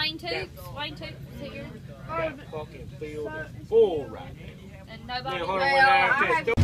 Lane 2, is it yours? That fucking field is full right now. And nobody. Well,